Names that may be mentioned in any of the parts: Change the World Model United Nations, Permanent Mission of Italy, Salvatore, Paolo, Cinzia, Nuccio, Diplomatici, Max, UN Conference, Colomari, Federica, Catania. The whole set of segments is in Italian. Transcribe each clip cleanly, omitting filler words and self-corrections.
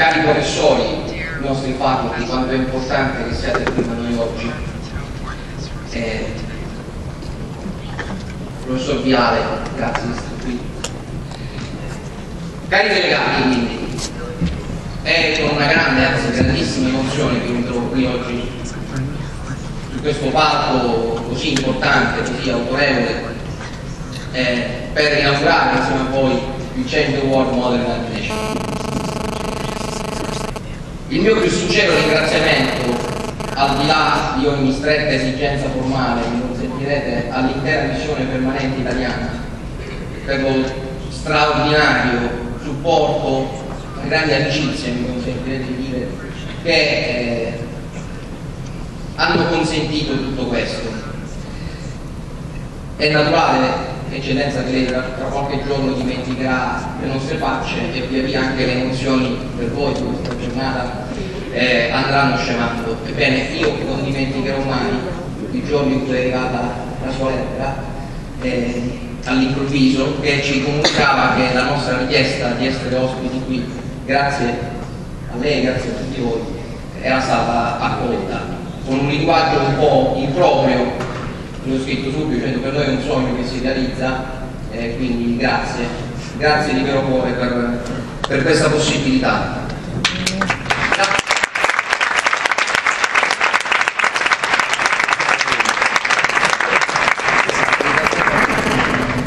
cari professori, i nostri faculty, quanto è importante che siate qui con noi oggi. Professor Viale, grazie di essere qui. Cari delegati, quindi, è con una grande, anzi grandissima emozione che mi trovo qui oggi su questo palco così importante, così autorevole, per inaugurare insieme a voi il Change the World Model United Nations. Il mio più sincero ringraziamento, al di là di ogni stretta esigenza formale, mi consentirete, all'intera missione permanente italiana per lo straordinario supporto, una grande amicizia, mi consentirete di dire, che hanno consentito tutto questo. È naturale, Eccellenza, che lei tra qualche giorno dimenticherà le nostre facce e via via anche le emozioni per voi di questa giornata andranno scemando. Ebbene, io non dimenticherò mai i giorni in cui è arrivata la sua lettera all'improvviso, che ci comunicava che la nostra richiesta di essere ospiti qui, grazie a lei, grazie a tutti voi, era stata accolta con un linguaggio un po' improprio. L'ho scritto subito dicendo che per noi è un sogno che si realizza, quindi grazie, grazie di vero cuore per questa possibilità.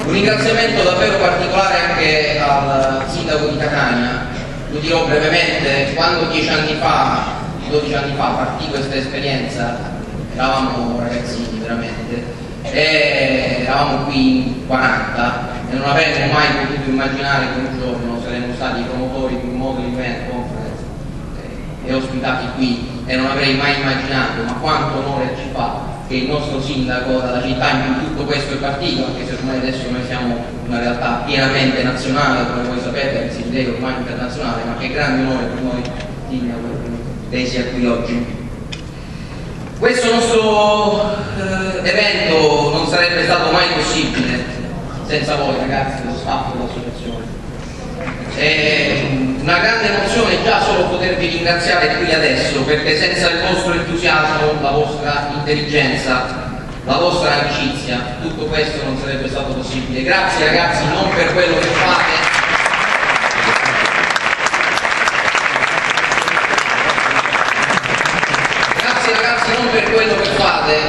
Un ringraziamento davvero particolare anche al sindaco di Catania. Lo dirò brevemente, quando 12 anni fa partì questa esperienza eravamo ragazzini veramente e eravamo qui in 40 e non avremmo mai potuto immaginare che un giorno saremmo stati i promotori di un modello UN Conference e ospitati qui, e non avrei mai immaginato, ma quanto onore ci fa che il nostro sindaco dalla città in cui tutto questo è partito, anche se ormai adesso noi siamo una realtà pienamente nazionale, come voi sapete, che si dice ormai internazionale, ma che grande onore per noi sindaco che lei sia qui oggi. Questo nostro evento non sarebbe stato mai possibile senza voi ragazzi, lo staff dell'associazione. È una grande emozione già solo potervi ringraziare qui adesso, perché senza il vostro entusiasmo, la vostra intelligenza, la vostra amicizia, tutto questo non sarebbe stato possibile. Grazie ragazzi, non per quello che fate,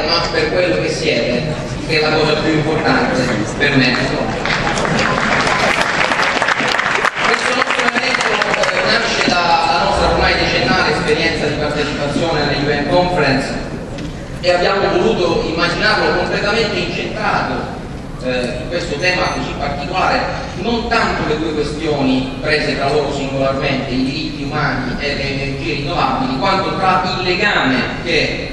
ma per quello che siete, che è la cosa più importante per me. Questo nostro evento nasce dalla nostra ormai decennale esperienza di partecipazione alle UN Conference e abbiamo voluto immaginarlo completamente incentrato su questo tema così particolare, non tanto le due questioni prese tra loro singolarmente, i diritti umani e le energie rinnovabili, quanto tra il legame che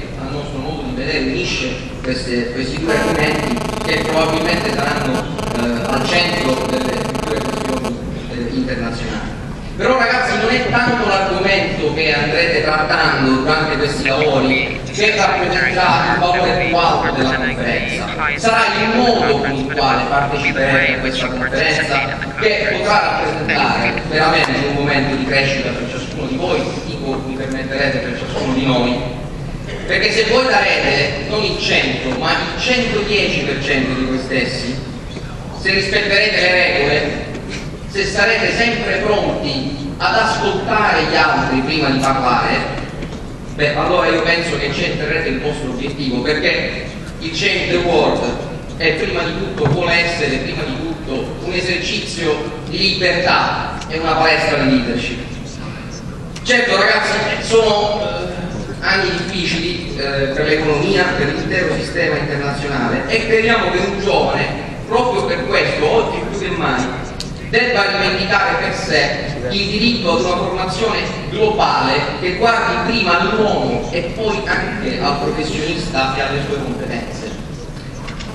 unisce questi due argomenti che probabilmente saranno al centro delle future questioni internazionali. Però ragazzi, non è tanto l'argomento che andrete trattando durante questi lavori che rappresenterà il valore più alto della conferenza, sarà il modo con il quale parteciperete a questa conferenza che potrà rappresentare veramente un momento di crescita per ciascuno di voi, mi permetterete, per ciascuno di noi. Perché se voi darete non il 100 ma il 110% di voi stessi, se rispetterete le regole, se sarete sempre pronti ad ascoltare gli altri prima di parlare, beh, allora io penso che centrerete il vostro obiettivo, perché il Change the World è prima di tutto, vuole essere prima di tutto un esercizio di libertà e una palestra di leadership. Certo ragazzi, sono anni difficili per l'economia, per l'intero sistema internazionale, e crediamo che un giovane, proprio per questo, oggi più che mai, debba rivendicare per sé il diritto ad una formazione globale che guardi prima all'uomo e poi anche al professionista e alle sue competenze.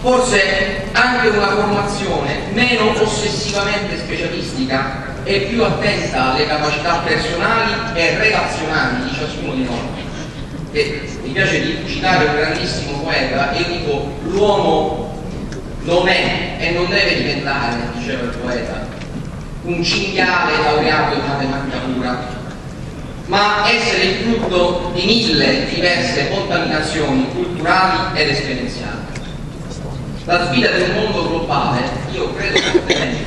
Forse anche una formazione meno ossessivamente specialistica e più attenta alle capacità personali e relazionali di ciascuno di noi. Mi piace di citare un grandissimo poeta, io dico: l'uomo non è e non deve diventare, diceva il poeta, un cinghiale laureato in matematica pura, ma essere il frutto di mille diverse contaminazioni culturali ed esperienziali. La sfida del mondo globale, io credo fortemente,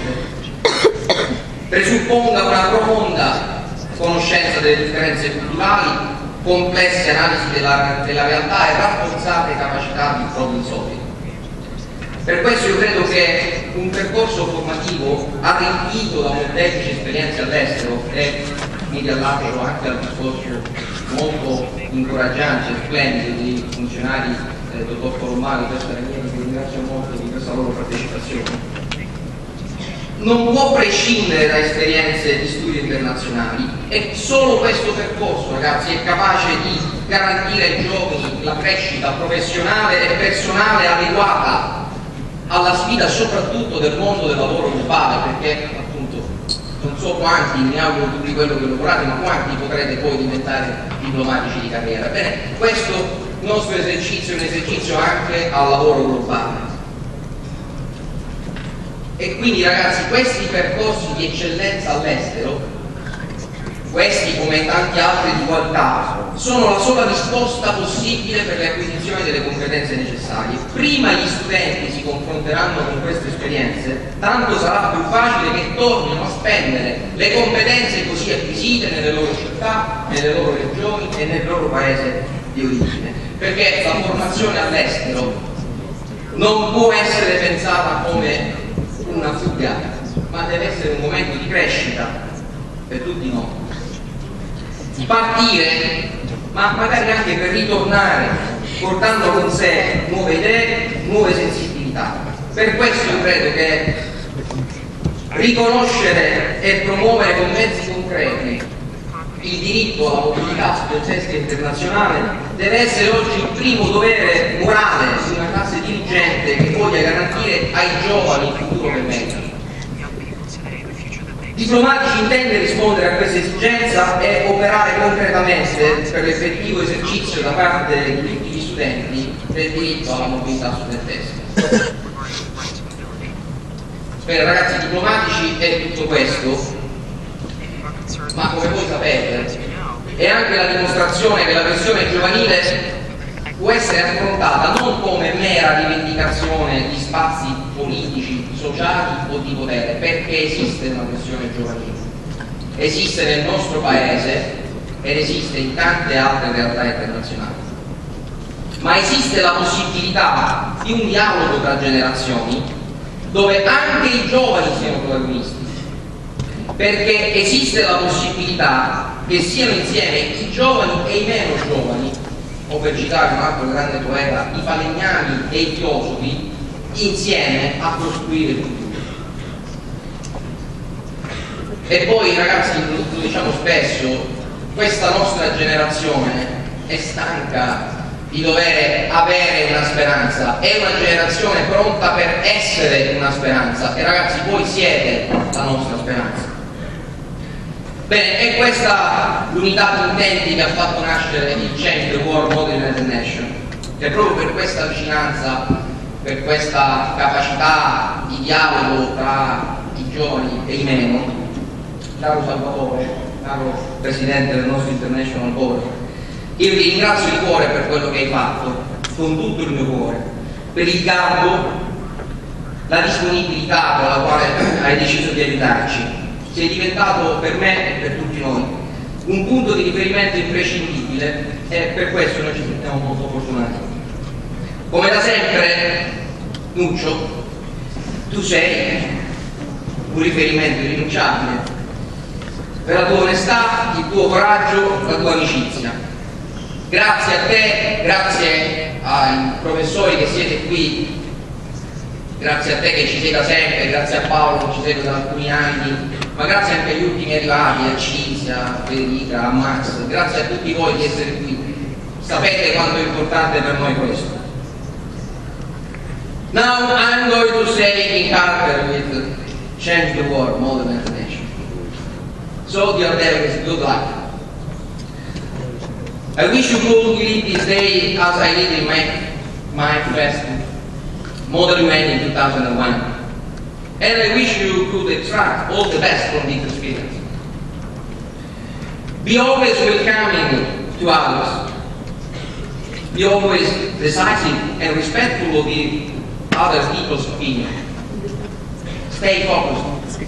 presupponga una profonda conoscenza delle differenze culturali, complesse analisi della realtà e rafforzate capacità di problem solving. Per questo io credo che un percorso formativo arricchito da molteplici esperienze all'estero, e mi riallaccio anche al discorso molto incoraggiante e splendido dei funzionari del dottor Colomari, che ringrazio molto di questa loro partecipazione, non può prescindere da esperienze di studio internazionali, e solo questo percorso, ragazzi, è capace di garantire ai giovani la crescita professionale e personale adeguata alla sfida soprattutto del mondo del lavoro globale, perché appunto non so quanti, mi auguro tutti quello che lavorate, ma quanti potrete poi diventare diplomatici di carriera. Bene, questo nostro esercizio è un esercizio anche al lavoro globale. E quindi, ragazzi, questi percorsi di eccellenza all'estero, questi come tanti altri di qual caso, sono la sola risposta possibile per l'acquisizione delle competenze necessarie. Prima gli studenti si confronteranno con queste esperienze, tanto sarà più facile che tornino a spendere le competenze così acquisite nelle loro città, nelle loro regioni e nel loro paese di origine. Perché la formazione all'estero non può essere pensata come una fuga, ma deve essere un momento di crescita per tutti noi, di partire, ma magari anche per ritornare portando con sé nuove idee, nuove sensibilità. Per questo io credo che riconoscere e promuovere con mezzi concreti il diritto alla mobilità sul contesto internazionale deve essere oggi il primo dovere morale di una classe dirigente che voglia garantire ai giovani il futuro del meglio. Diplomatici intende rispondere a questa esigenza e operare concretamente per l'effettivo esercizio da parte di tutti gli studenti del diritto alla mobilità sul contesto. Per ragazzi diplomatici è tutto questo, ma come voi sapete è anche la dimostrazione che la questione giovanile può essere affrontata non come mera rivendicazione di spazi politici, sociali o di potere, perché esiste una questione giovanile, esiste nel nostro paese ed esiste in tante altre realtà internazionali, ma esiste la possibilità di un dialogo tra generazioni dove anche i giovani siano protagonisti, perché esiste la possibilità che siano insieme i giovani e i meno giovani, o per citare un altro grande poeta, i falegnami e i filosofi, insieme a costruire il futuro. E poi, ragazzi, lo diciamo spesso, questa nostra generazione è stanca di dover avere una speranza, è una generazione pronta per essere una speranza, e ragazzi voi siete la nostra speranza. Bene, è questa l'unità di intenti che ha fatto nascere il Change the World Model United Nations, e proprio per questa vicinanza, per questa capacità di dialogo tra i giovani e i meno, caro Salvatore, caro Presidente del nostro International Board, io vi ringrazio di cuore per quello che hai fatto, con tutto il mio cuore, per il garbo, la disponibilità con la quale hai deciso di aiutarci. Sei diventato per me e per tutti noi un punto di riferimento imprescindibile, e per questo noi ci sentiamo molto fortunati. Come da sempre, Nuccio, tu sei un riferimento irrinunciabile per la tua onestà, il tuo coraggio, la tua amicizia. Grazie a te, grazie ai professori che siete qui, grazie a te che ci sei da sempre, grazie a Paolo che ci segue da alcuni anni, ma grazie anche agli ultimi arrivati, a Cinzia, a Federica, a Max, grazie a tutti voi di essere qui. Sapete quanto è importante per noi questo. Now I'm going to say in character with Change the World Model United Nations. So dear delegates, good luck. I wish you could live this day as I did in my first Model UN in 2001. And I wish you could extract all the best from this experience. Be always welcoming to others. Be always decisive and respectful of the other people's opinion. Stay focused,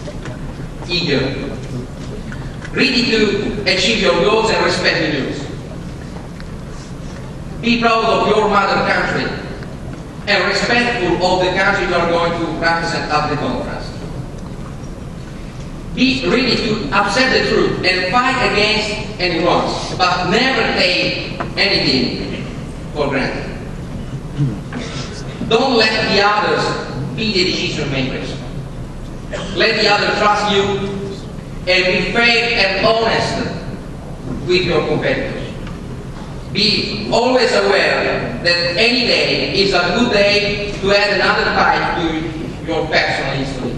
eager, ready to achieve your goals and respect your news. Be proud of your mother country and respectful of the country you are going to represent at the conference. Be ready to accept the truth and fight against any wrongs, but never take anything for granted. Don't let the others be the decision makers. Let the others trust you and be fair and honest with your competitors. Be always aware that any day is a good day to add another type to your personal history.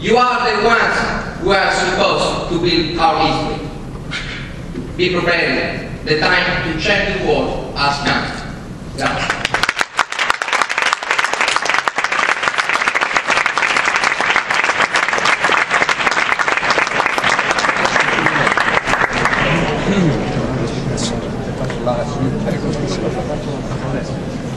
You are the ones who are supposed to build our history. Be prepared. The time to change the world has come. Grazie. Grazie.